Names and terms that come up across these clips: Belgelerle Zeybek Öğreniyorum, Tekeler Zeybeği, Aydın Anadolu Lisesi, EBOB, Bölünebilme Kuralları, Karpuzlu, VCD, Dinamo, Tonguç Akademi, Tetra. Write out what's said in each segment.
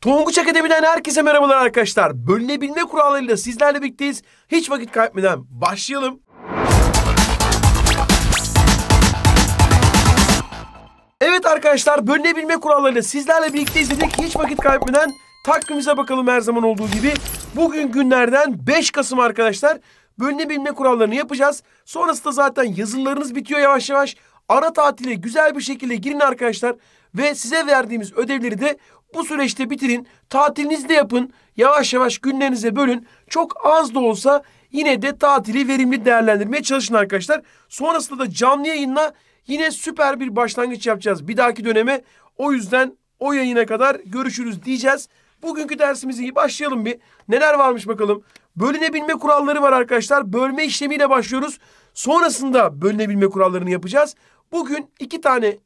Tonguç Akademi'den herkese merhabalar arkadaşlar. Bölünebilme kurallarıyla sizlerle birlikteyiz. Hiç vakit kaybetmeden başlayalım. Evet arkadaşlar, bölünebilme kurallarıyla sizlerle birlikteyiz dedik. Hiç vakit kaybetmeden takvimimize bakalım her zaman olduğu gibi. Bugün günlerden 5 Kasım arkadaşlar. Bölünebilme kurallarını yapacağız. Sonrasında zaten yazılarınız bitiyor yavaş yavaş. Ara tatile güzel bir şekilde girin arkadaşlar. Ve size verdiğimiz ödevleri de bu süreçte bitirin. Tatilinizi de yapın. Yavaş yavaş günlerinize bölün. Çok az da olsa yine de tatili verimli değerlendirmeye çalışın arkadaşlar. Sonrasında da canlı yayınla yine süper bir başlangıç yapacağız bir dahaki döneme. O yüzden o yayına kadar görüşürüz diyeceğiz. Bugünkü dersimizi başlayalım bir. Neler varmış bakalım. Bölünebilme kuralları var arkadaşlar. Bölme işlemiyle başlıyoruz. Sonrasında bölünebilme kurallarını yapacağız. Bugün 2 tane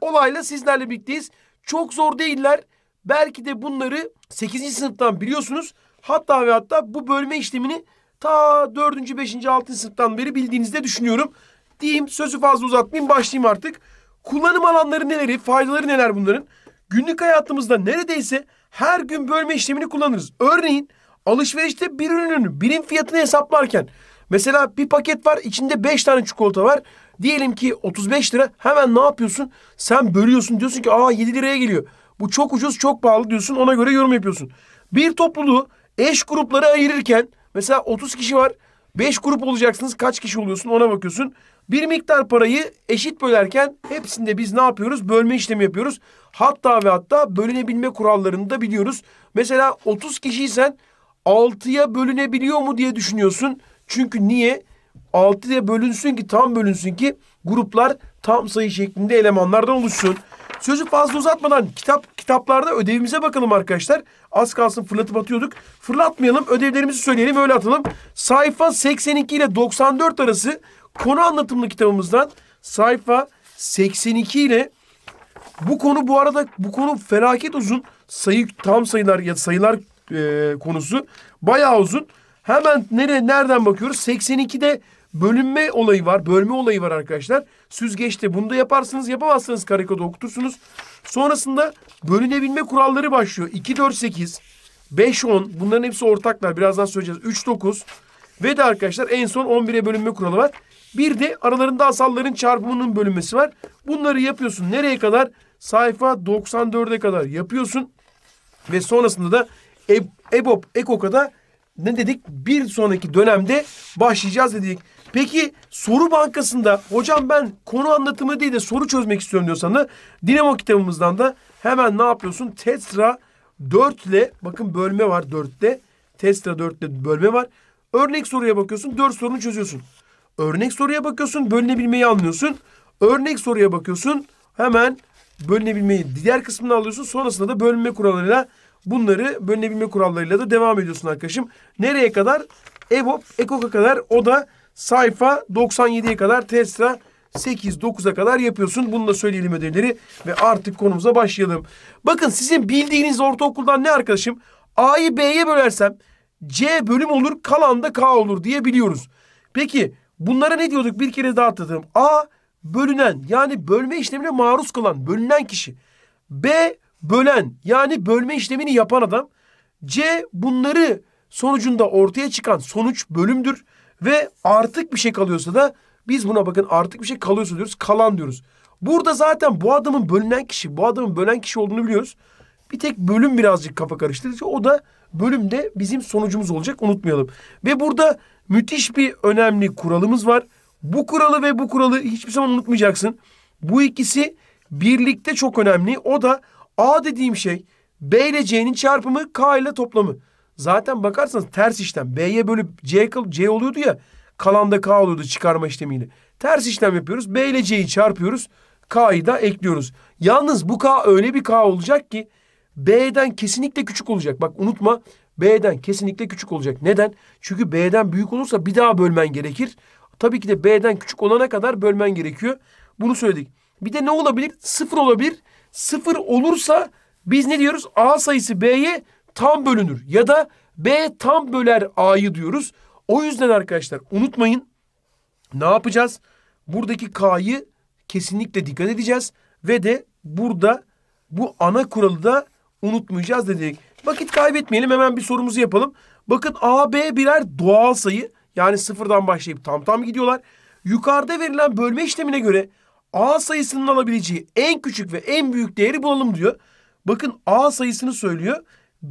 olayla sizlerle birlikteyiz. Çok zor değiller. Belki de bunları 8. sınıftan biliyorsunuz. Hatta ve hatta bu bölme işlemini ta 4. 5. 6. sınıftan beri bildiğinizde düşünüyorum. Diyeyim, sözü fazla uzatmayayım, başlayayım artık. Kullanım alanları neleri, faydaları neler bunların? Günlük hayatımızda neredeyse her gün bölme işlemini kullanırız. Örneğin alışverişte bir ürünün birim fiyatını hesaplarken, mesela bir paket var, içinde 5 tane çikolata var. Diyelim ki 35 lira. Hemen ne yapıyorsun? Sen bölüyorsun, diyorsun ki 7 liraya geliyor. Bu çok ucuz, çok pahalı diyorsun. Ona göre yorum yapıyorsun. Bir topluluğu eş gruplara ayırırken, mesela 30 kişi var. 5 grup olacaksınız. Kaç kişi oluyorsun? Ona bakıyorsun. Bir miktar parayı eşit bölerken hepsinde biz ne yapıyoruz? Bölme işlemi yapıyoruz. Hatta ve hatta bölünebilme kurallarını da biliyoruz. Mesela 30 kişiysen 6'ya bölünebiliyor mu diye düşünüyorsun. Çünkü niye? 6'ya bölünsün ki, tam bölünsün ki gruplar tam sayı şeklinde elemanlardan oluşsun. Sözü fazla uzatmadan kitaplarda ödevimize bakalım arkadaşlar. Az kalsın fırlatıp atıyorduk. Fırlatmayalım, ödevlerimizi söyleyelim, öyle atalım. Sayfa 82 ile 94 arası konu anlatımlı kitabımızdan sayfa 82 ile bu konu felaket uzun. Tam sayılar konusu bayağı uzun. Hemen nereden bakıyoruz? 82'de bölünme olayı var. Bölme olayı var arkadaşlar. Süzgeçte bunu da yaparsınız. Yapamazsanız karekoda okutursunuz. Sonrasında bölünebilme kuralları başlıyor. 2, 4, 8, 5, 10. Bunların hepsi ortaklar. Birazdan söyleyeceğiz. 3, 9 ve de arkadaşlar en son 11'e bölünme kuralı var. Bir de aralarında asalların çarpımının bölünmesi var. Bunları yapıyorsun. Nereye kadar? Sayfa 94'e kadar yapıyorsun. Ve sonrasında da EBOB, EKOK'a da ne dedik? Bir sonraki dönemde başlayacağız dedik. Peki soru bankasında hocam ben konu anlatımı değil de soru çözmek istiyorum diyorsan da Dinamo kitabımızdan da hemen ne yapıyorsun? Tetra 4 ile, bakın bölme var 4'te. Tetra 4 ile bölme var. Örnek soruya bakıyorsun, 4 sorunu çözüyorsun. Örnek soruya bakıyorsun, bölünebilmeyi anlıyorsun. Örnek soruya bakıyorsun, hemen bölünebilmeyi diğer kısmını alıyorsun. Sonrasında da bölünme kurallarıyla, bunları bölünebilme kurallarıyla da devam ediyorsun arkadaşım. Nereye kadar? EBOB, EKOK'a kadar. O da sayfa 97'ye kadar. Tetra 8-9'a kadar yapıyorsun. Bunu da söyleyelim ödevleri ve artık konumuza başlayalım. Bakın sizin bildiğiniz ortaokuldan ne arkadaşım? A'yı B'ye bölersem C bölüm olur, kalan da K olur diye biliyoruz. Peki bunlara ne diyorduk? Bir kere daha atladım. A bölünen, yani bölme işlemine maruz kalan, bölünen kişi. B bölen, yani bölme işlemini yapan adam. C bunları sonucunda ortaya çıkan sonuç bölümdür. Ve artık bir şey kalıyorsa da biz buna, bakın, artık bir şey kalıyorsa diyoruz, kalan diyoruz. Burada zaten bu adamın bölünen kişi, bu adamın bölen kişi olduğunu biliyoruz. Bir tek bölüm birazcık kafa karıştırıcı. O da bölümde bizim sonucumuz olacak, unutmayalım. Ve burada müthiş bir önemli kuralımız var. Bu kuralı ve bu kuralı hiçbir zaman unutmayacaksın. Bu ikisi birlikte çok önemli. O da A dediğim şey B ile C'nin çarpımı, K ile toplamı. Zaten bakarsanız ters işlem. B'ye bölüp C oluyordu ya. Kalan da K oluyordu çıkarma işlemiyle. Ters işlem yapıyoruz. B ile C'yi çarpıyoruz. K'yı da ekliyoruz. Yalnız bu K öyle bir K olacak ki B'den kesinlikle küçük olacak. Bak unutma, B'den kesinlikle küçük olacak. Neden? Çünkü B'den büyük olursa bir daha bölmen gerekir. Tabii ki de B'den küçük olana kadar bölmen gerekiyor. Bunu söyledik. Bir de ne olabilir? Sıfır olabilir. Sıfır olursa biz ne diyoruz? A sayısı B'ye tam bölünür. Ya da B tam böler A'yı diyoruz. O yüzden arkadaşlar unutmayın. Ne yapacağız? Buradaki K'yı kesinlikle dikkat edeceğiz. Ve de burada bu ana kuralı da unutmayacağız dedik. Vakit kaybetmeyelim, hemen bir sorumuzu yapalım. Bakın A, B birer doğal sayı. Yani sıfırdan başlayıp tam gidiyorlar. Yukarıda verilen bölme işlemine göre A sayısının alabileceği en küçük ve en büyük değeri bulalım diyor. Bakın A sayısını söylüyor.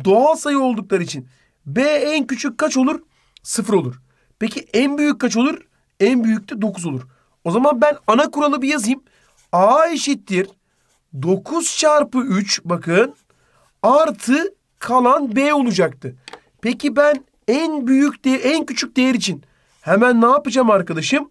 Doğal sayı oldukları için B en küçük kaç olur? 0 olur. Peki en büyük kaç olur? En büyük de 9 olur. O zaman ben ana kuralı bir yazayım. A eşittir 9 çarpı 3 bakın artı kalan B olacaktı. Peki ben en küçük değer için hemen ne yapacağım arkadaşım?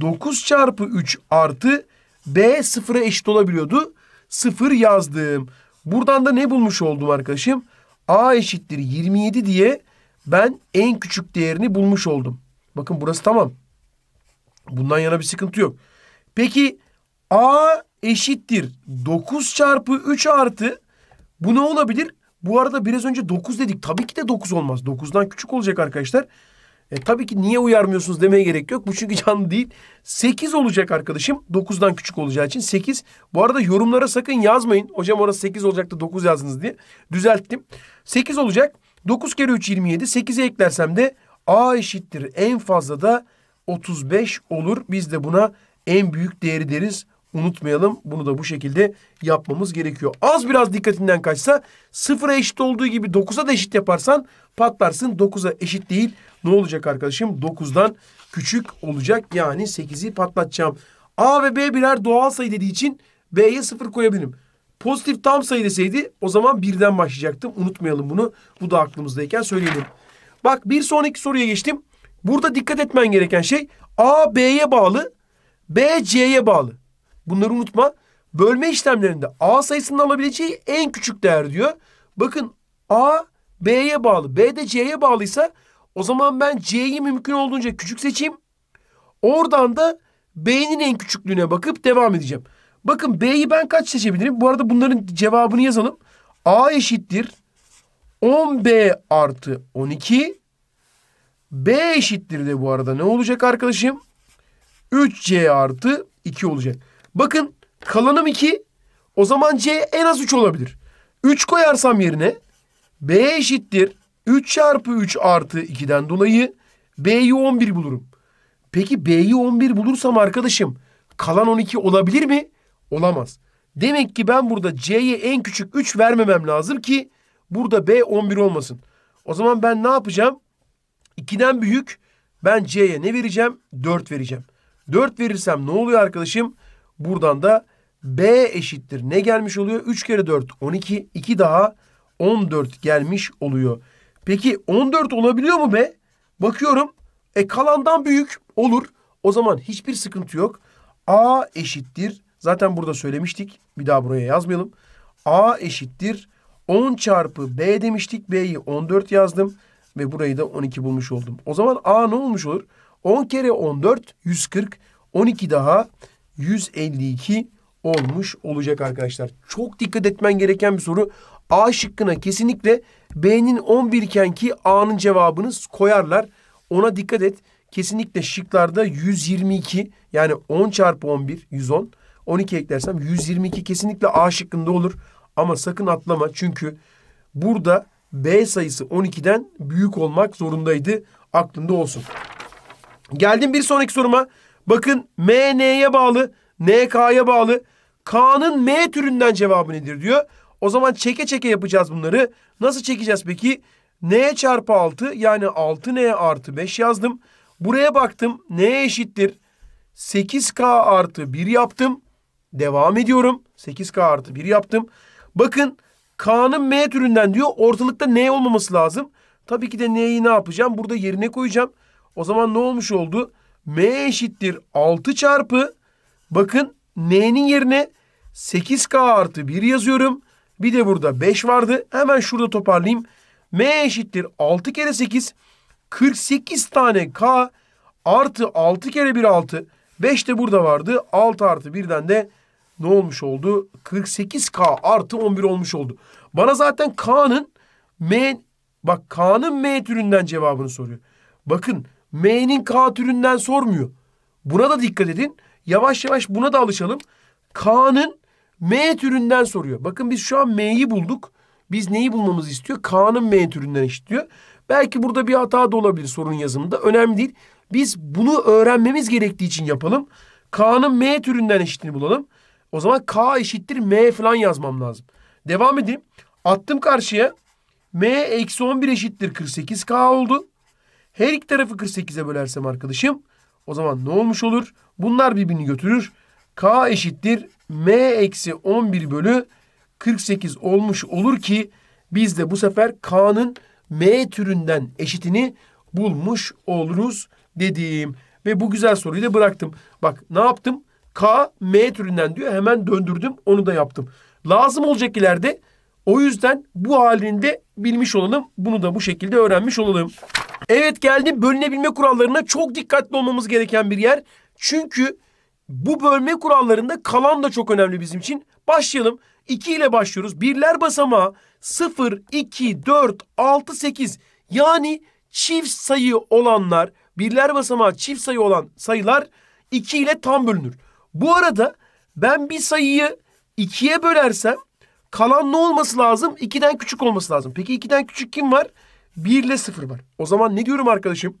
9 çarpı 3 artı B 0'a eşit olabiliyordu. 0 yazdım. Buradan da ne bulmuş oldum arkadaşım? A eşittir 27 diye ben en küçük değerini bulmuş oldum. Bakın burası tamam. Bundan yana bir sıkıntı yok. Peki A eşittir 9 çarpı 3 artı bu ne olabilir? Bu arada biraz önce 9 dedik. Tabii ki de 9 olmaz. 9'dan küçük olacak arkadaşlar. Tabii ki niye uyarmıyorsunuz demeye gerek yok. Bu çünkü canlı değil. 8 olacak arkadaşım. 9'dan küçük olacağı için 8. Bu arada yorumlara sakın yazmayın. Hocam orası 8 olacaktı 9 yazdınız diye. Düzelttim. 8 olacak. 9 kere 3 27. 8'e eklersem de A eşittir en fazla da 35 olur. Biz de buna en büyük değeri deriz. Unutmayalım. Bunu da bu şekilde yapmamız gerekiyor. Az biraz dikkatinden kaçsa 0'a eşit olduğu gibi 9'a da eşit yaparsan patlarsın. 9'a eşit değil. Ne olacak arkadaşım? 9'dan küçük olacak. Yani 8'i patlatacağım. A ve B birer doğal sayı dediği için B'ye 0 koyabilirim. Pozitif tam sayı deseydi o zaman 1'den başlayacaktım. Unutmayalım bunu. Bu da aklımızdayken söyleyelim. Bak bir sonraki soruya geçtim. Burada dikkat etmen gereken şey A B'ye bağlı, B C'ye bağlı. Bunları unutma. Bölme işlemlerinde A sayısının alabileceği en küçük değer diyor. Bakın A B'ye bağlı. B de C'ye bağlıysa o zaman ben C'yi mümkün olduğunca küçük seçeyim. Oradan da B'nin en küçüklüğüne bakıp devam edeceğim. Bakın B'yi ben kaç seçebilirim? Bu arada bunların cevabını yazalım. A eşittir 10B artı 12. B eşittir de bu arada ne olacak arkadaşım? 3C artı 2 olacak. Bakın kalanım 2. O zaman C en az 3 olabilir. 3 koyarsam yerine B eşittir 3 çarpı 3 artı 2'den dolayı B'yi 11 bulurum. Peki B'yi 11 bulursam arkadaşım kalan 12 olabilir mi? Olamaz. Demek ki ben burada C'ye en küçük 3 vermemem lazım ki burada B 11 olmasın. O zaman ben ne yapacağım? 2'den büyük ben C'ye ne vereceğim? 4 vereceğim. 4 verirsem ne oluyor arkadaşım? Buradan da B eşittir ne gelmiş oluyor? 3 kere 4 12. 2 daha 14 gelmiş oluyor. Peki 14 olabiliyor mu be? Bakıyorum. Kalandan büyük olur. O zaman hiçbir sıkıntı yok. A eşittir. Zaten burada söylemiştik. Bir daha buraya yazmayalım. A eşittir 10 çarpı B demiştik. B'yi 14 yazdım. Ve burayı da 12 bulmuş oldum. O zaman A ne olmuş olur? 10 kere 14 140. 12 daha 152 olmuş olacak arkadaşlar. Çok dikkat etmen gereken bir soru. A şıkkına kesinlikle B'nin 11 iken ki A'nın cevabını koyarlar. Ona dikkat et. Kesinlikle şıklarda 122 yani 10 çarpı 11 110. 12 eklersem 122 kesinlikle A şıkkında olur. Ama sakın atlama çünkü burada B sayısı 12'den büyük olmak zorundaydı. Aklında olsun. Geldim bir sonraki soruma. Bakın M N'ye bağlı, N K'ya bağlı. K'nın M türünden cevabı nedir diyor. O zaman çeke çeke yapacağız bunları. Nasıl çekeceğiz peki? N çarpı 6 yani 6N artı 5 yazdım. Buraya baktım. N eşittir 8K artı 1 yaptım. Devam ediyorum. 8K artı 1 yaptım. Bakın K'nın M türünden diyor. Ortalıkta N olmaması lazım. Tabii ki de N'yi ne yapacağım? Burada yerine koyacağım. O zaman ne olmuş oldu? M eşittir 6 çarpı. Bakın N'nin yerine 8K artı 1 yazıyorum. Bir de burada 5 vardı. Hemen şurada toparlayayım. M eşittir 6 kere 8. 48 tane K artı 6 kere 1 6. 5 de burada vardı. 6 artı 1'den de ne olmuş oldu? 48K artı 11 olmuş oldu. Bana zaten K'nın M türünden cevabını soruyor. Bakın M'nin K türünden sormuyor. Buna da dikkat edin. Yavaş yavaş buna da alışalım. K'nın M türünden soruyor. Bakın biz şu an M'yi bulduk. Biz neyi bulmamızı istiyor? K'nın M türünden eşitliyor. Belki burada bir hata da olabilir sorun yazımında. Önemli değil. Biz bunu öğrenmemiz gerektiği için yapalım. K'nın M türünden eşitini bulalım. O zaman K eşittir M falan yazmam lazım. Devam edeyim. Attım karşıya. M eksi 11 eşittir 48K oldu. Her iki tarafı 48'e bölersem arkadaşım, o zaman ne olmuş olur? Bunlar birbirini götürür. K eşittir M eksi 11 bölü 48 olmuş olur ki biz de bu sefer K'nın M türünden eşitini bulmuş oluruz dediğim. Ve bu güzel soruyu da bıraktım. Bak ne yaptım? K M türünden diyor. Hemen döndürdüm. Onu da yaptım. Lazım olacak ileride. O yüzden bu halinde bilmiş olalım. Bunu da bu şekilde öğrenmiş olalım. Evet geldim bölünebilme kurallarına. Çok dikkatli olmamız gereken bir yer. Çünkü bu bölme kurallarında kalan da çok önemli bizim için. Başlayalım. 2 ile başlıyoruz. Birler basamağı 0, 2, 4, 6, 8. Yani çift sayı olanlar, birler basamağı çift sayı olan sayılar 2 ile tam bölünür. Bu arada ben bir sayıyı 2'ye bölersem kalan ne olması lazım? 2'den küçük olması lazım. Peki 2'den küçük kim var? 1 ile 0 var. O zaman ne diyorum arkadaşım?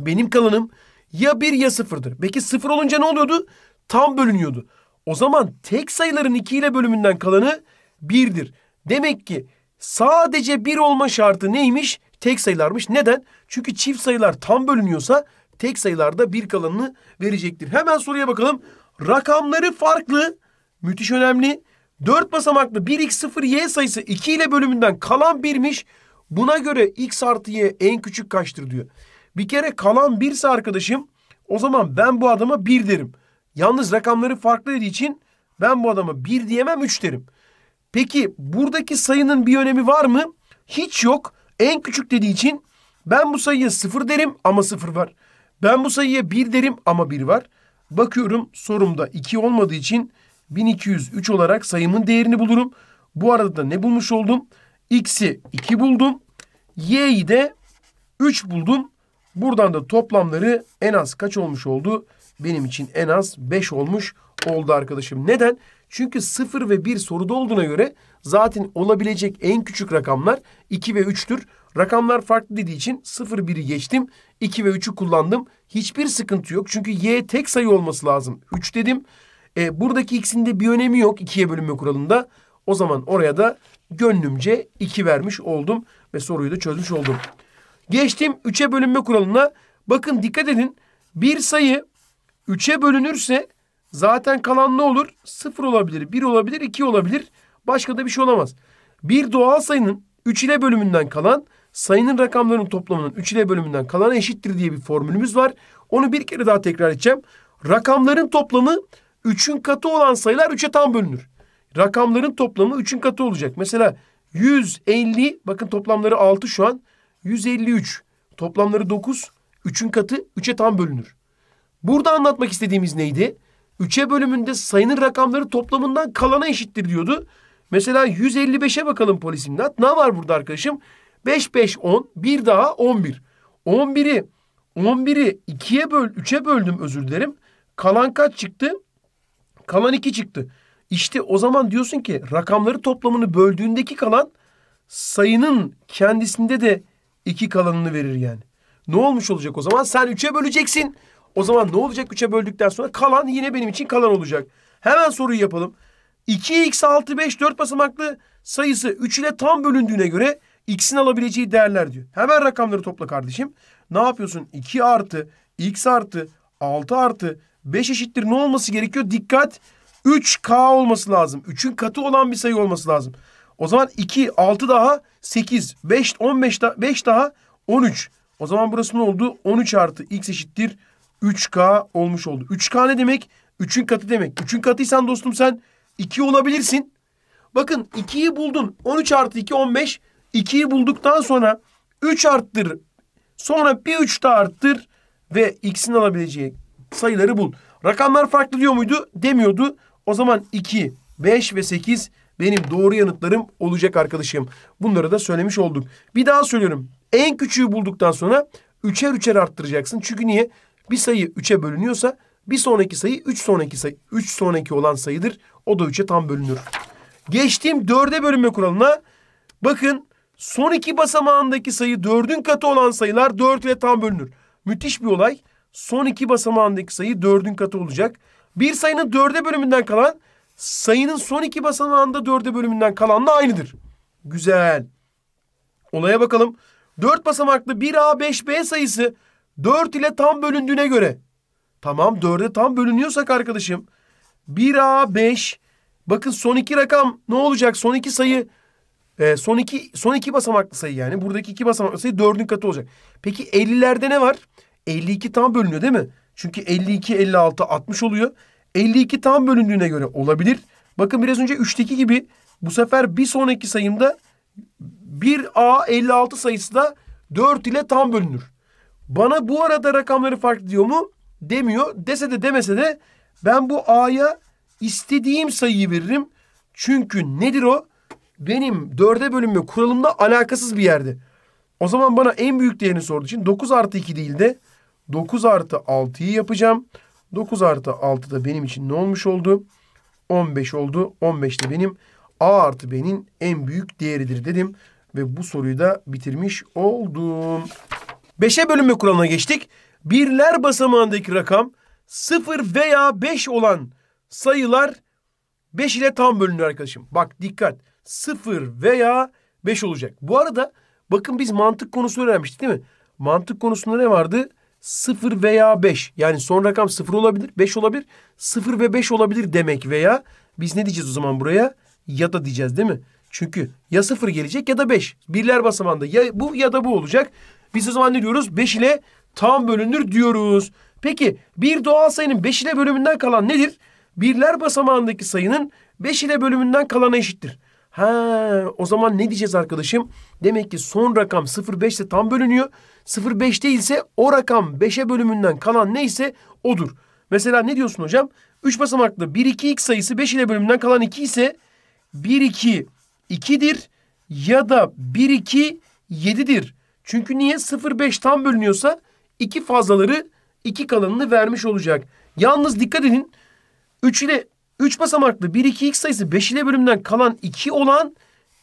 Benim kalanım ya 1 ya 0'dır. Peki 0 olunca ne oluyordu? Tam bölünüyordu. O zaman tek sayıların 2 ile bölümünden kalanı 1'dir. Demek ki sadece 1 olma şartı neymiş? Tek sayılarmış. Neden? Çünkü çift sayılar tam bölünüyorsa tek sayılarda 1 kalanını verecektir. Hemen soruya bakalım. Rakamları farklı. Müthiş önemli. 4 basamaklı 1x0y sayısı 2 ile bölümünden kalan 1'miş. Buna göre x artı y en küçük kaçtır diyor. Bir kere kalan 1 ise arkadaşım, o zaman ben bu adama 1 derim. Yalnız rakamları farklı dediği için ben bu adama 1 diyemem, 3 derim. Peki buradaki sayının bir önemi var mı? Hiç yok. En küçük dediği için ben bu sayıya 0 derim ama 0 var. Ben bu sayıya 1 derim ama 1 var. Bakıyorum sorumda 2 olmadığı için 1203 olarak sayımın değerini bulurum. Bu arada da ne bulmuş oldum? X'i 2 buldum. Y'yi de 3 buldum. Buradan da toplamları en az kaç olmuş oldu? Benim için en az 5 olmuş oldu arkadaşım. Neden? Çünkü 0 ve 1 soruda olduğuna göre zaten olabilecek en küçük rakamlar 2 ve 3'tür. Rakamlar farklı dediği için 0, 1'i geçtim. 2 ve 3'ü kullandım. Hiçbir sıkıntı yok. Çünkü y tek sayı olması lazım. 3 dedim. Buradaki x'in de bir önemi yok 2'ye bölünme kuralında. O zaman oraya da gönlümce 2 vermiş oldum. Ve soruyu da çözmüş oldum. Geçtim 3'e bölünme kuralına. Bakın dikkat edin. Bir sayı 3'e bölünürse zaten kalan ne olur? 0 olabilir, 1 olabilir, 2 olabilir. Başka da bir şey olamaz. Bir doğal sayının 3 ile bölümünden kalan sayının rakamlarının toplamının 3 ile bölümünden kalan eşittir diye bir formülümüz var. Onu bir kere daha tekrar edeceğim. Rakamların toplamı 3'ün katı olan sayılar 3'e tam bölünür. Rakamların toplamı 3'ün katı olacak. Mesela 150, bakın toplamları 6 şu an. 153, toplamları 9, 3'ün katı 3'e tam bölünür. Burada anlatmak istediğimiz neydi? 3'e bölümünde sayının rakamları toplamından kalana eşittir diyordu. Mesela 155'e bakalım polisimnat. Ne var burada arkadaşım? 5, 5, 10, bir daha 11. 11'i 2'ye böl, 3'e böldüm özür dilerim. Kalan kaç çıktı? Kalan 2 çıktı. İşte o zaman diyorsun ki rakamları toplamını böldüğündeki kalan sayının kendisinde de 2 kalanını verir yani. Ne olmuş olacak o zaman? Sen 3'e böleceksin. O zaman ne olacak 3'e böldükten sonra? Kalan yine benim için kalan olacak. Hemen soruyu yapalım. 2x6, 5, 4 basamaklı sayısı 3 ile tam bölündüğüne göre x'in alabileceği değerler diyor. Hemen rakamları topla kardeşim. Ne yapıyorsun? 2 artı, x artı, 6 artı, 5 eşittir. Ne olması gerekiyor? Dikkat! 3k olması lazım. 3'ün katı olan bir sayı olması lazım. O zaman 2, 6 daha, 8, 5, 15 daha, 5 daha, 13. O zaman burası ne oldu? 13 artı x eşittir 3K olmuş oldu. 3K ne demek? 3'ün katı demek. 3'ün katıysan dostum sen 2 olabilirsin. Bakın 2'yi buldun. 13 artı 2 15. 2'yi bulduktan sonra 3 arttır. Sonra bir 3 daha arttır. Ve x'in alabileceği sayıları bul. Rakamlar farklı diyor muydu? Demiyordu. O zaman 2, 5 ve 8 benim doğru yanıtlarım olacak arkadaşım. Bunları da söylemiş olduk. Bir daha söylüyorum. En küçüğü bulduktan sonra 3'er 3'er arttıracaksın. Çünkü niye? Bir sayı 3'e bölünüyorsa bir sonraki sayı 3 sonraki olan sayıdır. O da 3'e tam bölünür. Geçtiğim 4'e bölünme kuralına Bakın son iki basamağındaki sayı 4'ün katı olan sayılar 4 ile tam bölünür. Müthiş bir olay. Son iki basamağındaki sayı 4'ün katı olacak. Bir sayının 4'e bölümünden kalan sayının son iki basamağında 4'e bölümünden kalanla aynıdır. Güzel. Olaya bakalım. 4 basamaklı 1A 5B sayısı 4 ile tam bölündüğüne göre. Tamam, 4'e tam bölünüyorsak arkadaşım. 1A 5. Bakın son iki rakam ne olacak? Son iki sayı. Son iki basamaklı sayı yani. Buradaki iki basamaklı sayı 4'ün katı olacak. Peki 50'lerde ne var? 52 tam bölünüyor değil mi? Çünkü 52, 56, 60 oluyor. 52 tam bölündüğüne göre olabilir. Bakın biraz önce 3'teki gibi bu sefer bir sonraki sayımda 1A 56 sayısı da 4 ile tam bölünür. Bana bu arada rakamları farklı diyor mu? Demiyor. Dese de demese de ben bu A'ya istediğim sayıyı veririm. Çünkü nedir o? Benim 4'e bölünme kuralımla alakasız bir yerde. O zaman bana en büyük değerini sorduğu için 9 artı 2 değil de 9 artı 6'yı yapacağım. 9 artı 6 da benim için ne olmuş oldu? 15 oldu. 15 de benim A artı B'nin en büyük değeridir dedim. Ve bu soruyu da bitirmiş oldum. 5'e bölünme kuralına geçtik. Birler basamağındaki rakam 0 veya 5 olan sayılar 5 ile tam bölünür arkadaşım. Bak dikkat. 0 veya 5 olacak. Bu arada bakın biz mantık konusu öğrenmiştik değil mi? Mantık konusunda ne vardı? 0 veya 5. Yani son rakam 0 olabilir, 5 olabilir. 0 ve 5 olabilir demek veya. Biz ne diyeceğiz o zaman buraya? Ya da diyeceğiz değil mi? Çünkü ya 0 gelecek ya da 5. Birler basamağında ya bu ya da bu olacak. Biz o zaman ne diyoruz? 5 ile tam bölünür diyoruz. Peki bir doğal sayının 5 ile bölümünden kalan nedir? Birler basamağındaki sayının 5 ile bölümünden kalana eşittir. Ha, o zaman ne diyeceğiz arkadaşım? Demek ki son rakam 0,5 ile tam bölünüyor. 0,5 değilse o rakam 5'e bölümünden kalan neyse odur. Mesela ne diyorsun hocam? 3 basamaklı 1,2x sayısı 5 ile bölümünden kalan 2 ise 1,2 2'dir ya da 1,2 7'dir. Çünkü niye? 0,5 tam bölünüyorsa 2 fazlaları 2 kalanını vermiş olacak. Yalnız dikkat edin. 3 basamaklı 1,2x sayısı 5 ile bölümden kalan 2 olan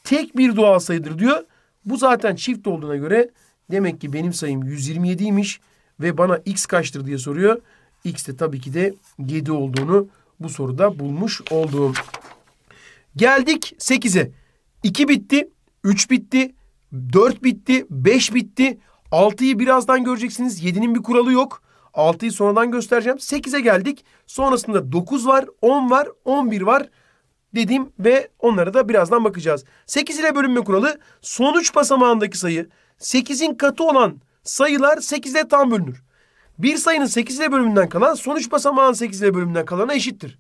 tek bir doğal sayıdır diyor. Bu zaten çift olduğuna göre demek ki benim sayım 127'ymiş ve bana x kaçtır diye soruyor. X de tabii ki de 7 olduğunu bu soruda bulmuş oldum. Geldik 8'e. 2 bitti, 3 bitti, 4 bitti, 5 bitti. 6'yı birazdan göreceksiniz. 7'nin bir kuralı yok. 6'yı sonradan göstereceğim. 8'e geldik. Sonrasında 9 var, 10 var, 11 var dedim ve onlara da birazdan bakacağız. 8 ile bölünme kuralı son 3 basamağındaki sayı 8'in katı olan sayılar 8 ile tam bölünür. Bir sayının 8 ile bölümünden kalan son 3 basamağın 8 ile bölümünden kalana eşittir.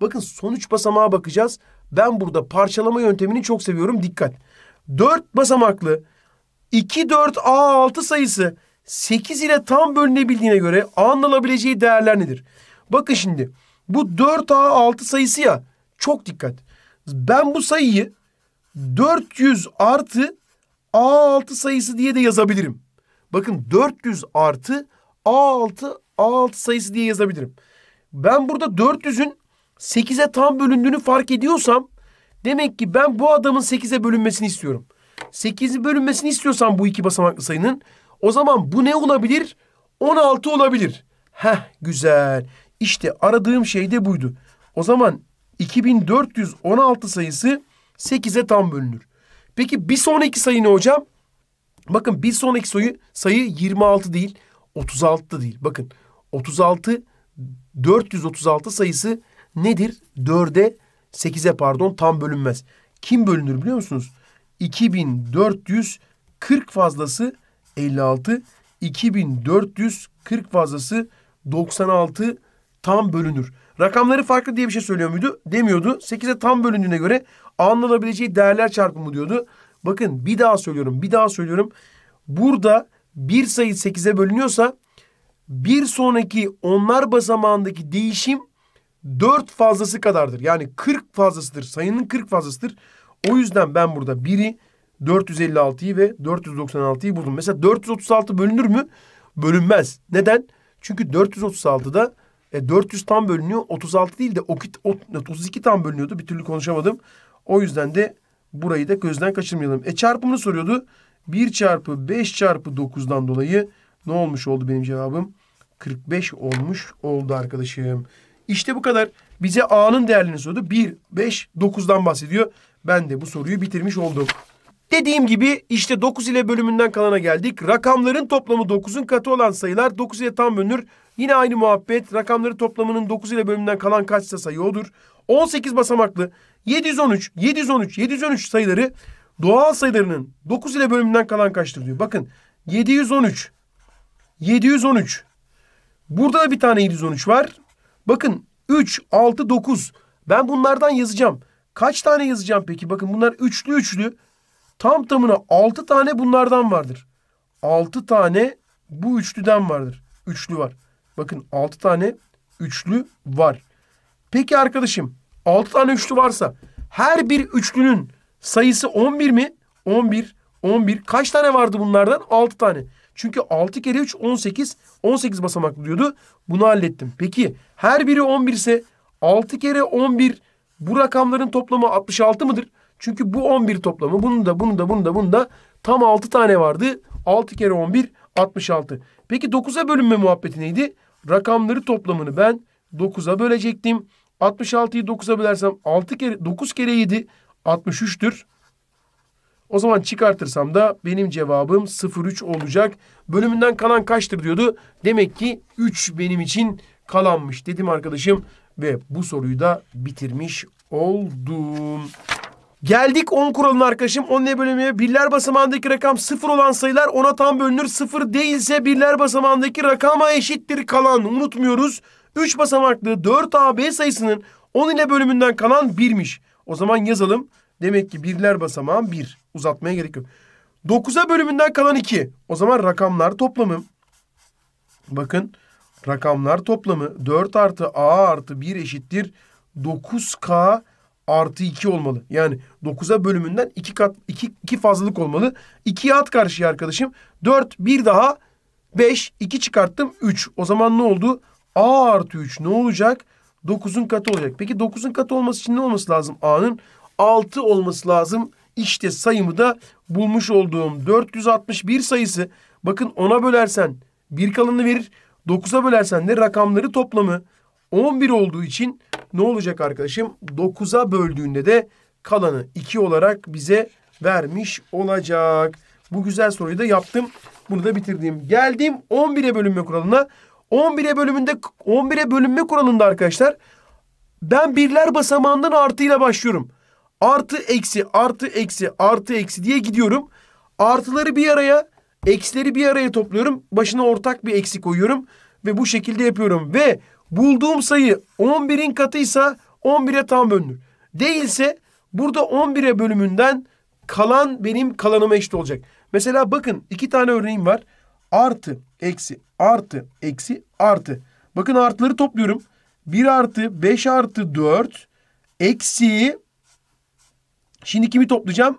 Bakın son 3 basamağa bakacağız. Ben burada parçalama yöntemini çok seviyorum. Dikkat. 4 basamaklı 2,4A6 sayısı 8 ile tam bölünebildiğine göre A'nın alabileceği değerler nedir? Bakın şimdi bu 4A6 sayısı ya, çok dikkat. Ben bu sayıyı 400 artı A6 sayısı diye de yazabilirim. Bakın 400 artı A6 sayısı diye yazabilirim. Ben burada 400'ün 8'e tam bölündüğünü fark ediyorsam demek ki ben bu adamın 8'e bölünmesini istiyorum. 8'i bölünmesini istiyorsam bu iki basamaklı sayının, o zaman bu ne olabilir? 16 olabilir. Heh, güzel. İşte aradığım şey de buydu. O zaman 2416 sayısı 8'e tam bölünür. Peki bir sonraki sayı ne hocam? Bakın bir sonraki sayı 26 değil, 36 da değil. Bakın 436 sayısı nedir? 8'e pardon tam bölünmez. Kim bölünür biliyor musunuz? 2440 fazlası 56, 2440 fazlası 96 tam bölünür. Rakamları farklı diye bir şey söylüyor muydu? Demiyordu. 8'e tam bölündüğüne göre anlanabileceği değerler çarpımı diyordu. Bakın bir daha söylüyorum. Burada bir sayı 8'e bölünüyorsa bir sonraki onlar basamağındaki değişim 4 fazlası kadardır. Yani 40 fazlasıdır. Sayının 40 fazlasıdır. O yüzden ben burada 1'i, 456'yı ve 496'yı buldum. Mesela 436 bölünür mü? Bölünmez. Neden? Çünkü 436'da 400 tam bölünüyor. 36 değil de 32 tam bölünüyordu. Bir türlü konuşamadım. O yüzden de Burayı da gözden kaçırmayalım. Çarpımını soruyordu. 1 çarpı 5 çarpı 9'dan dolayı ne olmuş oldu benim cevabım? 45 olmuş oldu arkadaşım. İşte bu kadar. Bize A'nın değerlerini sordu. 1, 5, 9'dan bahsediyor. Ben de bu soruyu bitirmiş oldum. Dediğim gibi işte 9 ile bölümünden kalana geldik. Rakamların toplamı 9'un katı olan sayılar 9 ile tam bölünür. Yine aynı muhabbet. Rakamları toplamının 9 ile bölümünden kalan kaçsa sayı odur. 18 basamaklı 713, 713, 713 sayıları doğal sayılarının 9 ile bölümünden kalan kaçtır diyor. Bakın 713, 713. Burada da bir tane 713 var. Bakın 3, 6, 9. Ben bunlardan yazacağım. Kaç tane yazacağım peki? Bakın bunlar üçlü üçlü. Tam tamına 6 tane bunlardan vardır. 6 tane bu üçlüden vardır. Üçlü var. Bakın 6 tane üçlü var. Peki arkadaşım 6 tane üçlü varsa her bir üçlünün sayısı 11 mi? 11, 11. Kaç tane vardı bunlardan? 6 tane. Çünkü 6 kere 3 18. 18 basamaklı diyordu. Bunu hallettim. Peki her biri 11 ise 6 kere 11 bu rakamların toplamı 66 mıdır? Çünkü bu 11 toplamı. Bunun da tam 6 tane vardı. 6 kere 11 66. Peki 9'a bölünme muhabbeti neydi? Rakamları toplamını ben 9'a bölecektim. 66'yı 9'a bölersem 6 kere 9 kere 7 63'tür. O zaman çıkartırsam da benim cevabım 03 olacak. Bölümünden kalan kaçtır diyordu. Demek ki 3 benim için kalanmış dedim arkadaşım ve bu soruyu da bitirmiş oldum. Geldik 10 kuralına arkadaşım. 10 ile bölünmeye birler basamağındaki rakam 0 olan sayılar 10'a tam bölünür. 0 değilse birler basamağındaki rakama eşittir kalan. Unutmuyoruz. 3 basamaklı 4AB sayısının 10 ile bölümünden kalan 1'miş. O zaman yazalım. Demek ki birler basamağın 1. Uzatmaya gerek yok. 9'a bölümünden kalan 2. O zaman rakamlar toplamı. Bakın rakamlar toplamı 4 artı A artı 1 eşittir 9K artı 2 olmalı. Yani 9'a bölümünden 2 fazlalık olmalı. 2'ye at karşıya arkadaşım. 4, 1 daha 5, 2 çıkarttım 3. O zaman ne oldu? A artı 3 ne olacak? 9'un katı olacak. Peki 9'un katı olması için ne olması lazım? A'nın 6 olması lazım. İşte sayımı da bulmuş olduğum 461 sayısı. Bakın 10'a bölersen 1 kalanını verir. 9'a bölersen de rakamları toplamı 11 olduğu için ne olacak arkadaşım? 9'a böldüğünde de kalanı 2 olarak bize vermiş olacak. Bu güzel soruyu da yaptım. Bunu da bitirdim. Geldim 11'e bölünme kuralına. 11'e bölünme kuralında arkadaşlar ben birler basamağından artıyla başlıyorum. Artı eksi artı eksi artı eksi diye gidiyorum. Artıları bir araya, eksileri bir araya topluyorum. Başına ortak bir eksi koyuyorum ve bu şekilde yapıyorum ve bulduğum sayı 11'in katıysa 11'e tam bölünür. Değilse burada 11'e bölümünden kalan benim kalanıma eşit olacak. Mesela bakın 2 tane örneğim var. Artı, eksi, artı, eksi, artı. Bakın artıları topluyorum. 1 artı, 5 artı, 4. Eksi. Şimdi kimi toplayacağım?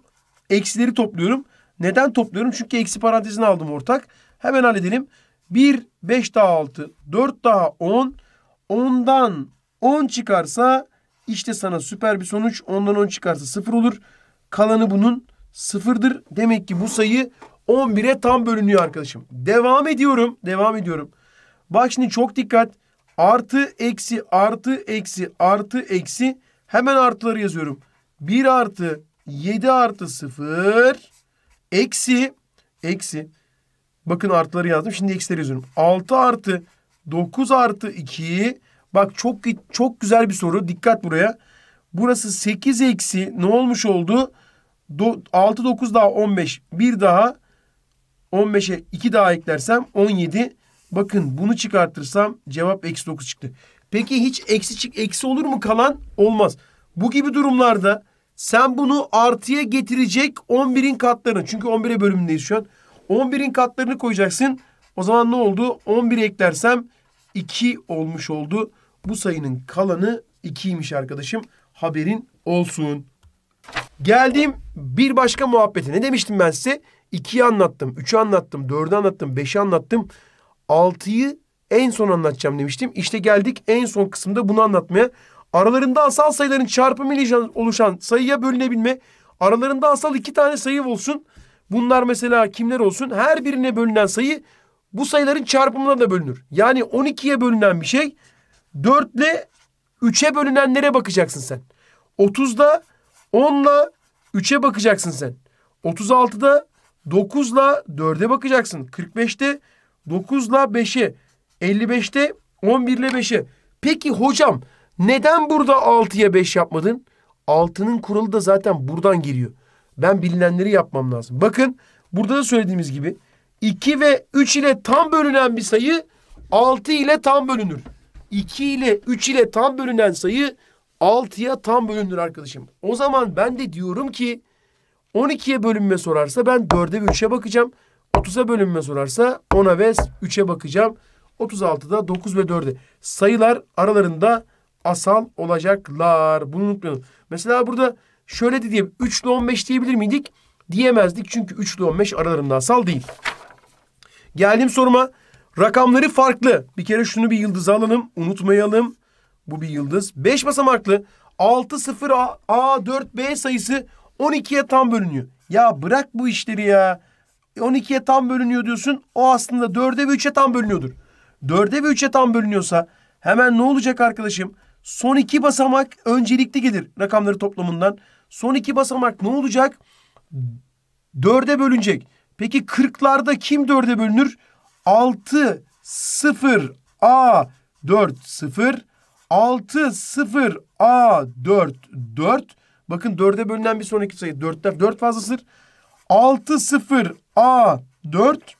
Eksileri topluyorum. Neden topluyorum? Çünkü eksi parantezini aldım ortak. Hemen halledelim. 1, 5 daha 6, 4 daha 10. 10'dan 10 çıkarsa işte sana süper bir sonuç. 10'dan 10 çıkarsa 0 olur. Kalanı bunun 0'dır. Demek ki bu sayı 11'e tam bölünüyor arkadaşım. Devam ediyorum. Devam ediyorum. Bak şimdi çok dikkat. Artı, eksi, artı, eksi, artı, eksi. Hemen artıları yazıyorum. 1 artı, 7 artı, 0. Eksi, eksi. Bakın artıları yazdım. Şimdi eksileri yazıyorum. 6 artı, 9 artı 2. Bak çok güzel bir soru. Dikkat buraya. Burası 8 eksi. Ne olmuş oldu? 6, 9 daha 15. 1 daha. 15'e 2 daha eklersem 17. Bakın bunu çıkartırsam cevap eksi 9 çıktı. Peki hiç eksi olur mu kalan? Olmaz. Bu gibi durumlarda sen bunu artıya getirecek 11'in katlarını. Çünkü 11'e bölümündeyiz şu an. 11'in katlarını koyacaksın. O zaman ne oldu? 11 eklersem 2 olmuş oldu. Bu sayının kalanı 2'ymiş arkadaşım. Haberin olsun. Geldim bir başka muhabbete. Ne demiştim ben size? 2'yi anlattım, 3'ü anlattım, 4'ü anlattım, 5'i anlattım. 6'yı en son anlatacağım demiştim. İşte geldik en son kısımda bunu anlatmaya. Aralarında asal sayıların çarpımıyla oluşan sayıya bölünebilme. Aralarında asal iki tane sayı olsun. Bunlar mesela kimler olsun? Her birine bölünen sayı bu sayıların çarpımına da bölünür. Yani 12'ye bölünen bir şey 4 ile 3'e bölünenlere bakacaksın sen. 30'da 10 ile 3'e bakacaksın sen. 36'da 9 ile 4'e bakacaksın. 45'te 9 ile 5'e. 55'te 11 ile 5'e. Peki hocam neden burada 6'ya 5 yapmadın? 6'nın kuralı da zaten buradan geliyor. Ben bilinenleri yapmam lazım. Bakın burada da söylediğimiz gibi 2 ve 3 ile tam bölünen bir sayı 6 ile tam bölünür. 2 ile 3 ile tam bölünen sayı 6'ya tam bölünür arkadaşım. O zaman ben de diyorum ki 12'ye bölünme sorarsa ben 4'e ve 3'e bakacağım. 30'a bölünme sorarsa 10'a ve 3'e bakacağım. 36'da 9 ve 4'e. Sayılar aralarında asal olacaklar. Bunu unutmayalım. Mesela burada şöyle de diyeyim. 3 ile 15 diyebilir miydik? Diyemezdik. Çünkü 3 ile 15 aralarında asal değil. Geldim soruma. Rakamları farklı. Bir kere şunu bir yıldızı alalım. Unutmayalım. Bu bir yıldız. 5 basamaklı. 6, 0, A, 4, B sayısı 12'ye tam bölünüyor. Ya bırak bu işleri ya. 12'ye tam bölünüyor diyorsun. O aslında 4'e ve 3'e tam bölünüyordur. 4'e ve 3'e tam bölünüyorsa hemen ne olacak arkadaşım? Son iki basamak öncelikli gelir rakamları toplamından. Son iki basamak ne olacak? 4'e bölünecek. Peki 40'larda kim 4'e bölünür? 6, 0, A, 4, 0. 6, 0, A, 4, 4. Bakın 4'e bölünen bir sonraki sayı. 4'ten 4 fazla 0. 6, 0, A, 4,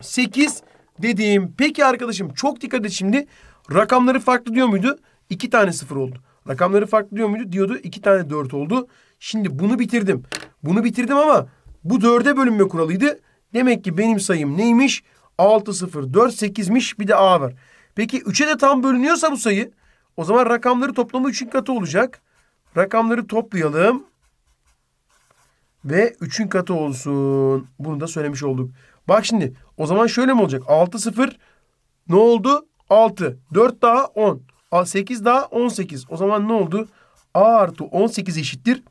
8 dediğim. Peki arkadaşım çok dikkat et şimdi. Rakamları farklı diyor muydu? 2 tane 0 oldu. Rakamları farklı diyor muydu? Diyordu. 2 tane 4 oldu. Şimdi bunu bitirdim. Bunu bitirdim ama bu 4'e bölünme kuralıydı. Demek ki benim sayım neymiş? 6, 0, 4, 8'miş. Bir de A var. Peki 3'e de tam bölünüyorsa bu sayı, o zaman rakamları toplamı 3'ün katı olacak. Rakamları toplayalım. Ve 3'ün katı olsun. Bunu da söylemiş olduk. Bak şimdi o zaman şöyle mi olacak? 6, 0 ne oldu? 6. 4 daha 10. 8 daha 18. O zaman ne oldu? A artı 18 eşittir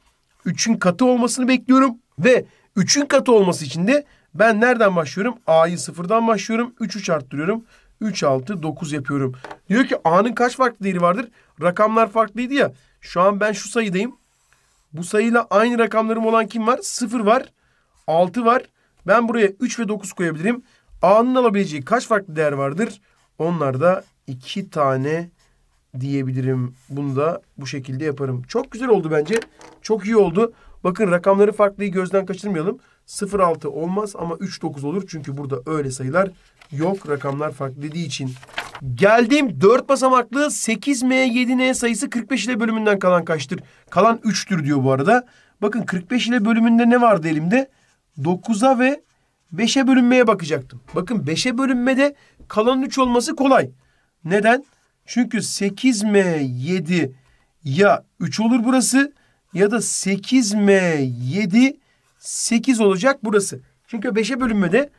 3'ün katı olmasını bekliyorum. Ve 3'ün katı olması için de ben nereden başlıyorum? A'yı 0'dan başlıyorum. 3 arttırıyorum. 3, 6, 9 yapıyorum. Diyor ki A'nın kaç farklı değeri vardır? Rakamlar farklıydı ya. Şu an ben şu sayıdayım. Bu sayıyla aynı rakamlarım olan kim var? 0 var. 6 var. Ben buraya 3 ve 9 koyabilirim. A'nın alabileceği kaç farklı değer vardır? Onlar da 2 tane diyebilirim. Bunu da bu şekilde yaparım. Çok güzel oldu bence. Çok iyi oldu. Bakın rakamları farklıyı gözden kaçırmayalım. 0,6 olmaz ama 3,9 olur. Çünkü burada öyle sayılar yok. Rakamlar farklı dediği için. Geldiğim 4 basamaklı 8M7N sayısı 45 ile bölümünden kalan kaçtır? Kalan 3'tür diyor bu arada. Bakın 45 ile bölümünde ne vardı elimde? 9'a ve 5'e bölünmeye bakacaktım. Bakın 5'e bölünmede kalan 3 olması kolay. Neden? Çünkü 8M7 ya 3 olur burası ya da 8M7 8 olacak burası. Çünkü 5'e bölünmede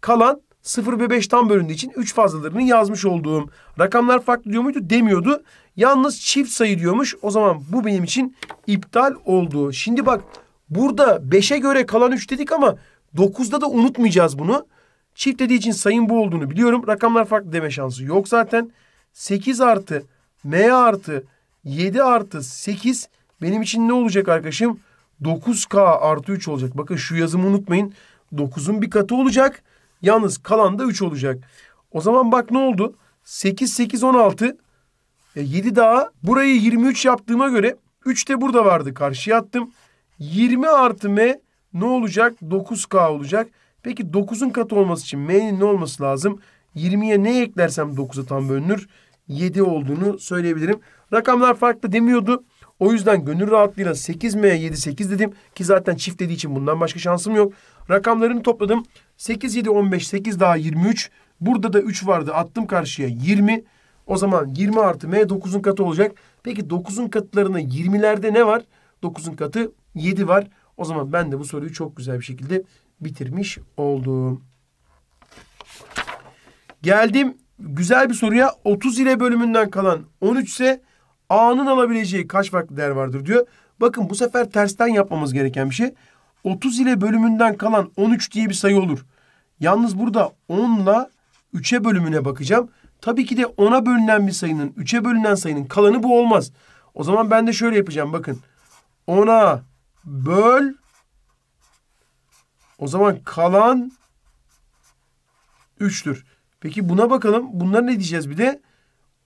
kalan 0 ve 5 tam bölündüğü için 3 fazlalarını yazmış olduğum. Rakamlar farklı diyor muydu? Demiyordu. Yalnız çift sayı diyormuş. O zaman bu benim için iptal oldu. Şimdi bak burada 5'e göre kalan 3 dedik ama 9'da da unutmayacağız bunu. Çift dediği için sayın bu olduğunu biliyorum. Rakamlar farklı deme şansı yok zaten. 8 artı M artı 7 artı 8 benim için ne olacak arkadaşım? 9K artı 3 olacak. Bakın şu yazımı unutmayın. 9'un bir katı olacak. Yalnız kalan da 3 olacak. O zaman bak ne oldu? 8, 8, 16. 7 daha. Burayı 23 yaptığıma göre 3 de burada vardı. Karşıya attım. 20 artı M ne olacak? 9K olacak. Peki 9'un katı olması için M'nin ne olması lazım? 20'ye ne eklersem 9'a tam bölünür. 7 olduğunu söyleyebilirim. Rakamlar farklı demiyordu. O yüzden gönül rahatlığıyla 8M7 8 dedim. Ki zaten çift dediği için bundan başka şansım yok. Rakamlarını topladım. 8, 7, 15, 8 daha 23. Burada da 3 vardı. Attım karşıya 20. O zaman 20 artı M 9'un katı olacak. Peki 9'un katlarına 20'lerde ne var? 9'un katı 7 var. O zaman ben de bu soruyu çok güzel bir şekilde bitirmiş oldum. Geldim güzel bir soruya. 30 ile bölümünden kalan 13 ise A'nın alabileceği kaç farklı değer vardır diyor. Bakın bu sefer tersten yapmamız gereken bir şey. 30 ile bölümünden kalan 13 diye bir sayı olur. Yalnız burada 10 ile 3'e bölümüne bakacağım. Tabii ki de 10'a bölünen bir sayının 3'e bölünen sayının kalanı bu olmaz. O zaman ben de şöyle yapacağım. Bakın 10'a böl. O zaman kalan 3'tür. Peki buna bakalım. Bunlar ne diyeceğiz bir de?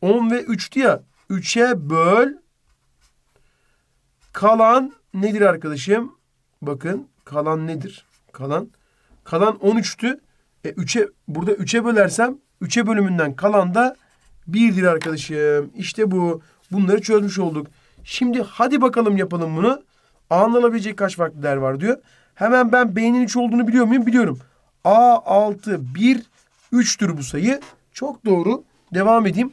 10 ve 3'tü ya. 3'e böl. Kalan nedir arkadaşım? Bakın kalan nedir? Kalan 13'tü. Burada 3'e bölersem 3'e bölümünden kalan da 1'dir arkadaşım. İşte bu. Bunları çözmüş olduk. Şimdi hadi bakalım yapalım bunu. Anlanabilecek kaç farklı değer var diyor. Hemen ben b'nin 3 olduğunu biliyor muyum? Biliyorum. A 6 1 3'tür bu sayı. Çok doğru. Devam edeyim.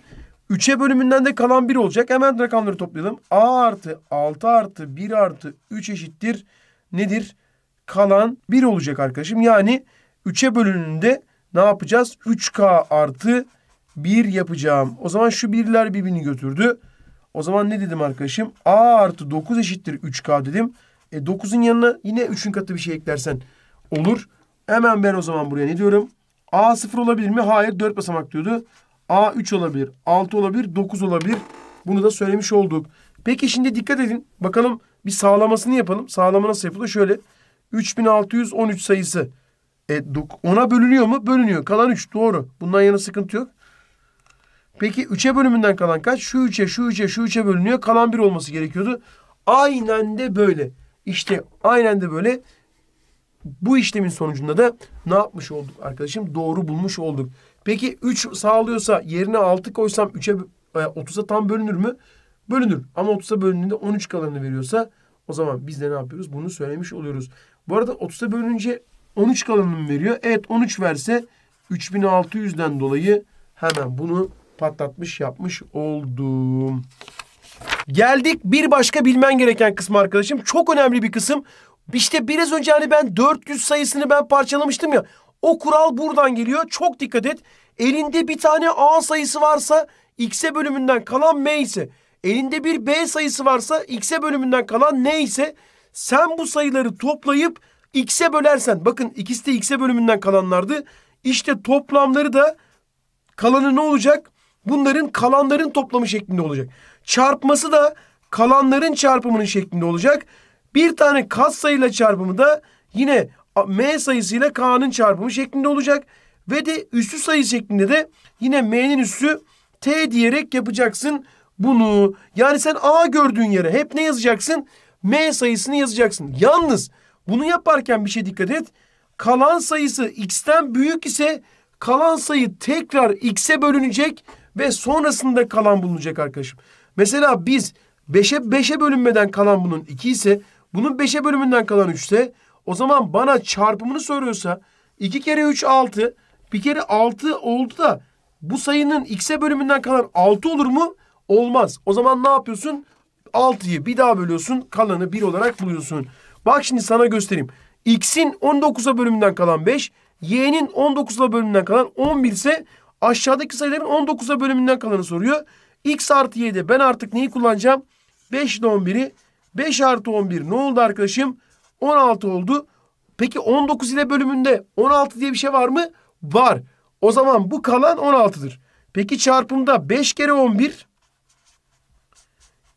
3'e bölümünden de kalan 1 olacak. Hemen rakamları toplayalım. A artı 6 artı 1 artı 3 eşittir. Nedir? Kalan 1 olacak arkadaşım. Yani 3'e bölümünde ne yapacağız? 3K artı 1 yapacağım. O zaman şu birler birbirini götürdü. O zaman ne dedim arkadaşım? A artı 9 eşittir 3K dedim. 9'un yanına yine 3'ün katı bir şey eklersen olur. Hemen ben o zaman buraya ne diyorum? A 0 olabilir mi? Hayır. 4 basamak diyordu. A 3 olabilir. 6 olabilir. 9 olabilir. Bunu da söylemiş olduk. Peki şimdi dikkat edin. Bakalım bir sağlamasını yapalım. Sağlama nasıl yapılır? Şöyle 3613 sayısı. 10'a bölünüyor mu? Bölünüyor. Kalan 3. Doğru. Bundan yana sıkıntı yok. Peki 3'e bölümünden kalan kaç? Şu 3'e, şu 3'e, şu 3'e bölünüyor. Kalan 1 olması gerekiyordu. Aynen de böyle. İşte aynen de böyle. Bu işlemin sonucunda da ne yapmış olduk arkadaşım? Doğru bulmuş olduk. Peki 3 sağlıyorsa yerine 6 koysam 30'a tam bölünür mü? Bölünür. Ama 30'a bölündüğünde 13 kalanını veriyorsa o zaman biz de ne yapıyoruz? Bunu söylemiş oluyoruz. Bu arada 30'a bölününce 13 kalanını mı veriyor? Evet 13 verse 3600'den dolayı hemen bunu patlatmış yapmış oldum. Geldik bir başka bilmen gereken kısmı arkadaşım. Çok önemli bir kısım. İşte biraz önce hani ben 400 sayısını ben parçalamıştım ya. O kural buradan geliyor. Çok dikkat et. Elinde bir tane A sayısı varsa X'e bölümünden kalan M ise. Elinde bir B sayısı varsa X'e bölümünden kalan N ise. Sen bu sayıları toplayıp X'e bölersen. Bakın ikisi de X'e bölümünden kalanlardı. İşte toplamları da kalanı ne olacak? Bunların kalanların toplamı şeklinde olacak. Çarpması da kalanların çarpımının şeklinde olacak. Bir tane katsayıyla çarpımı da yine M sayısıyla K'nın çarpımı şeklinde olacak. Ve de üssü sayı şeklinde de yine M'nin üssü T diyerek yapacaksın bunu. Yani sen A gördüğün yere hep ne yazacaksın? M sayısını yazacaksın. Yalnız bunu yaparken bir şey dikkat et. Kalan sayısı X'ten büyük ise kalan sayı tekrar X'e bölünecek ve sonrasında kalan bulunacak arkadaşım. Mesela biz 5'e bölünmeden kalan bunun 2 ise bunun 5'e bölümünden kalan 3 ise o zaman bana çarpımını soruyorsa 2 kere 3 6 bir kere 6 oldu da bu sayının X'e bölümünden kalan 6 olur mu? Olmaz. O zaman ne yapıyorsun? 6'yı bir daha bölüyorsun. Kalanı 1 olarak buluyorsun. Bak şimdi sana göstereyim. X'in 19'a bölümünden kalan 5, Y'nin 19'a bölümünden kalan 11 ise aşağıdaki sayıların 19'a bölümünden kalanı soruyor. X artı Y'de ben artık neyi kullanacağım? 5 ile 11'i. 5 artı 11 ne oldu arkadaşım? 16 oldu. Peki 19 ile bölümünde 16 diye bir şey var mı? Var. O zaman bu kalan 16'dır. Peki çarpımda 5 kere 11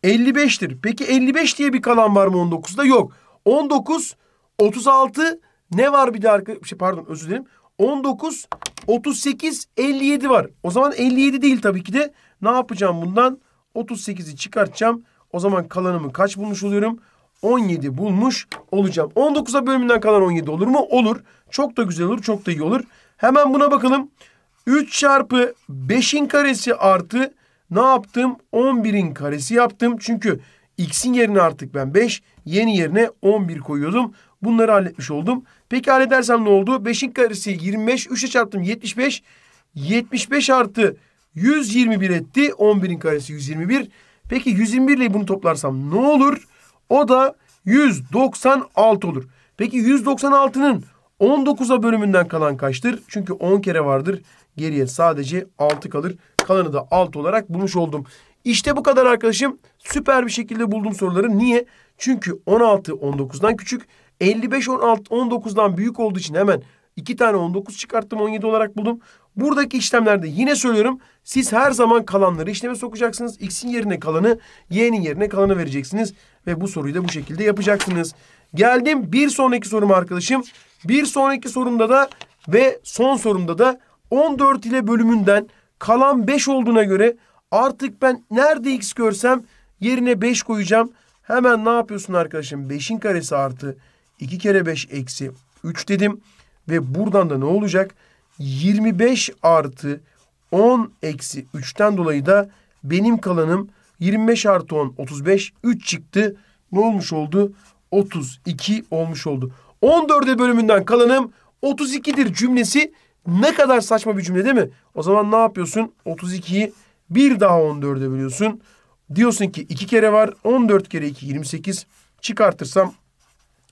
55'tir. Peki 55 diye bir kalan var mı 19'da? Yok. 19 36 ne var bir de arkadaşım? Pardon özür dilerim. 19 38 57 var. O zaman 57 değil tabii ki de. Ne yapacağım bundan? 38'i çıkartacağım. O zaman kalanımı kaç bulmuş oluyorum? 17 bulmuş olacağım. 19'a bölümünden kalan 17 olur mu? Olur. Çok da güzel olur. Çok da iyi olur. Hemen buna bakalım. 3 çarpı 5'in karesi artı ne yaptım? 11'in karesi yaptım. Çünkü x'in yerine artık ben 5, y'nin yerine 11 koyuyordum. Bunları halletmiş oldum. Peki halledersem ne oldu? 5'in karesi 25. 3'e çarptım 75. 75 artı 121 etti. 11'in karesi 121. Peki 121 ile bunu toplarsam ne olur? O da 196 olur. Peki 196'nın 19'a bölümünden kalan kaçtır? Çünkü 10 kere vardır. Geriye sadece 6 kalır. Kalanı da 6 olarak bulmuş oldum. İşte bu kadar arkadaşım. Süper bir şekilde buldum soruları. Niye? Çünkü 16 19'dan küçük, 55 16 19'dan büyük olduğu için hemen 2 tane 19 çıkarttım, 17 olarak buldum. Buradaki işlemlerde yine söylüyorum, siz her zaman kalanları işleme sokacaksınız. X'in yerine kalanı, Y'nin yerine kalanı vereceksiniz. Ve bu soruyu da bu şekilde yapacaksınız. Geldim bir sonraki soruma arkadaşım. Bir sonraki sorumda da ve son sorumda da 14 ile bölümünden kalan 5 olduğuna göre artık ben nerede X görsem yerine 5 koyacağım. Hemen ne yapıyorsun arkadaşım? 5'in karesi artı 2 kere 5 eksi 3 dedim. Ve buradan da ne olacak? 25 artı 10 eksi 3'ten dolayı da benim kalanım 25 artı 10 35, 3 çıktı. Ne olmuş oldu? 32 olmuş oldu. 14'e bölümünden kalanım 32'dir cümlesi ne kadar saçma bir cümle değil mi? O zaman ne yapıyorsun? 32'yi bir daha 14'e bölüyorsun. Diyorsun ki 2 kere var. 14 kere 2 28. Çıkartırsam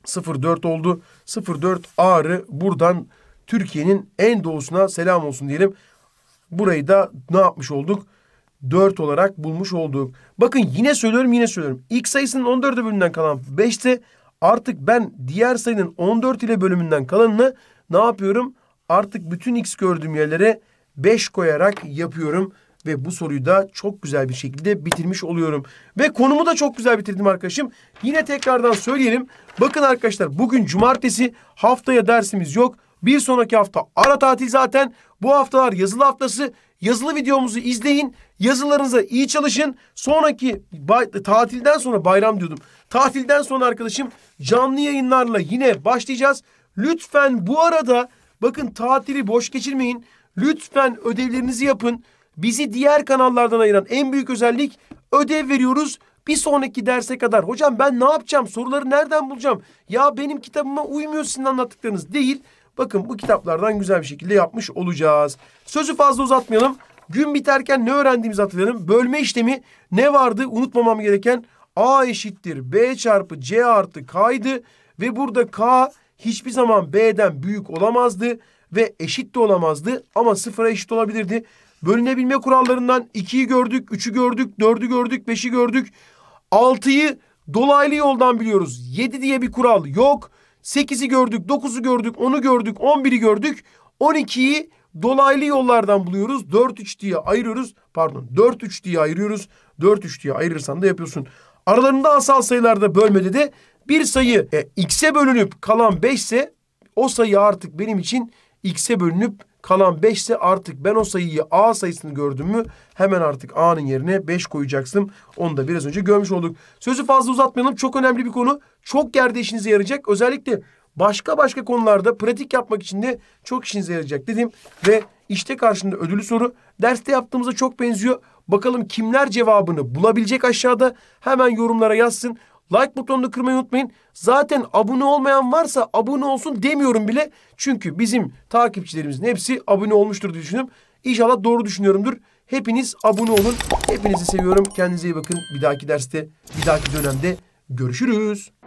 04 oldu. 04 Ağrı, buradan Türkiye'nin en doğusuna selam olsun diyelim. Burayı da ne yapmış olduk? 4 olarak bulmuş olduk. Bakın yine söylüyorum. X sayısının 14'e bölümünden kalan 5'te artık ben diğer sayının 14 ile bölümünden kalanını ne yapıyorum? Artık bütün X gördüğüm yerlere 5 koyarak yapıyorum. Ve bu soruyu da çok güzel bir şekilde bitirmiş oluyorum. Ve konumu da çok güzel bitirdim arkadaşım. Yine tekrardan söyleyelim. Bakın arkadaşlar, bugün cumartesi, haftaya dersimiz yok. Bir sonraki hafta ara tatil zaten. Bu haftalar yazılı haftası. Yazılı videomuzu izleyin. Yazılarınıza iyi çalışın. Sonraki tatilden sonra, bayram diyordum, tatilden sonra arkadaşım canlı yayınlarla yine başlayacağız. Lütfen bu arada bakın tatili boş geçirmeyin. Lütfen ödevlerinizi yapın. Bizi diğer kanallardan ayıran en büyük özellik, ödev veriyoruz. Bir sonraki derse kadar hocam ben ne yapacağım, soruları nereden bulacağım, ya benim kitabıma uymuyor sizin anlattıklarınız değil. Bakın bu kitaplardan güzel bir şekilde yapmış olacağız. Sözü fazla uzatmayalım. Gün biterken ne öğrendiğimizi hatırlayalım. Bölme işlemi ne vardı? Unutmamam gereken A eşittir B çarpı C artı K'ydı. Ve burada K hiçbir zaman B'den büyük olamazdı. Ve eşit de olamazdı. Ama sıfıra eşit olabilirdi. Bölünebilme kurallarından 2'yi gördük, 3'ü gördük, 4'ü gördük, 5'i gördük. 6'yı dolaylı yoldan biliyoruz. 7 diye bir kural yok. 8'i gördük, 9'u gördük, 10'u gördük, 11'i gördük. 12'yi dolaylı yollardan buluyoruz. 4-3 diye ayırıyoruz. Pardon, 4-3 diye ayırıyoruz. 4-3 diye ayırırsan da yapıyorsun. Aralarında asal sayılarda bölmede de bir sayı x'e bölünüp kalan 5 ise o sayı artık benim için x'e bölünüp kalan 5 ise artık ben o sayıyı, A sayısını gördüm mü hemen artık A'nın yerine 5 koyacaksın. Onu da biraz önce görmüş olduk. Sözü fazla uzatmayalım. Çok önemli bir konu. Çok yerde işinize yarayacak. Özellikle başka konularda pratik yapmak için de çok işinize yarayacak dedim. Ve işte karşında ödüllü soru. Derste yaptığımıza çok benziyor. Bakalım kimler cevabını bulabilecek aşağıda. Hemen yorumlara yazsın. Like butonunu kırmayı unutmayın. Zaten abone olmayan varsa abone olsun demiyorum bile. Çünkü bizim takipçilerimizin hepsi abone olmuştur diye düşünüyorum. İnşallah doğru düşünüyorumdur. Hepiniz abone olun. Hepinizi seviyorum. Kendinize iyi bakın. Bir dahaki derste, bir dahaki dönemde görüşürüz.